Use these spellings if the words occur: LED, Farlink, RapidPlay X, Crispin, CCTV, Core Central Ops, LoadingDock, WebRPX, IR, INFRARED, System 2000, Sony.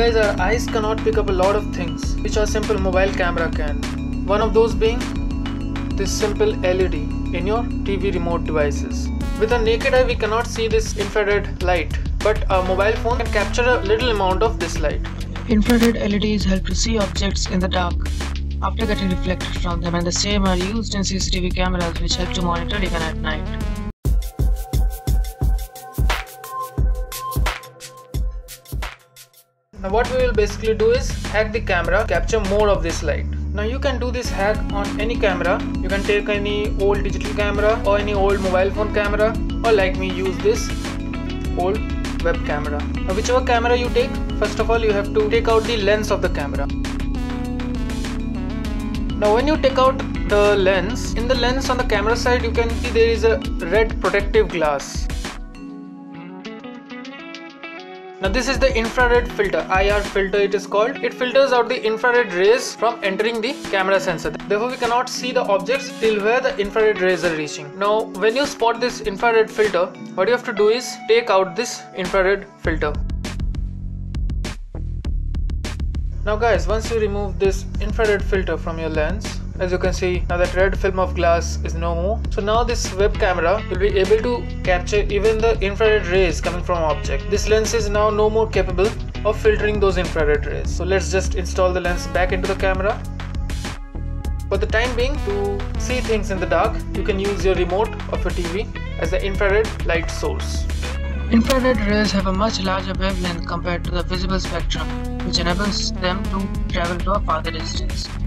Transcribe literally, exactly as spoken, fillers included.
guys, our eyes cannot pick up a lot of things which a simple mobile camera can. One of those being this simple L E D in your T V remote devices. With a naked eye we cannot see this infrared light, but a mobile phone can capture a little amount of this light. Infrared L E Ds help to see objects in the dark after getting reflected from them, and the same are used in C C T V cameras which help to monitor even at night. Now what we will basically do is hack the camera, capture more of this light. Now you can do this hack on any camera. You can take any old digital camera or any old mobile phone camera, or like me, use this old web camera. Now whichever camera you take, first of all you have to take out the lens of the camera. Now when you take out the lens, in the lens on the camera side you can see there is a red protective glass. Now this is the infrared filter, I R filter it is called. It filters out the infrared rays from entering the camera sensor. Therefore we cannot see the objects till where the infrared rays are reaching. Now when you spot this infrared filter, what you have to do is take out this infrared filter. Now guys, once you remove this infrared filter from your lens, as you can see, now that red film of glass is no more. So now this web camera will be able to capture even the infrared rays coming from object. This lens is now no more capable of filtering those infrared rays. So let's just install the lens back into the camera. For the time being, to see things in the dark, you can use your remote of your T V as the infrared light source. Infrared rays have a much larger wavelength compared to the visible spectrum, which enables them to travel to a farther distance.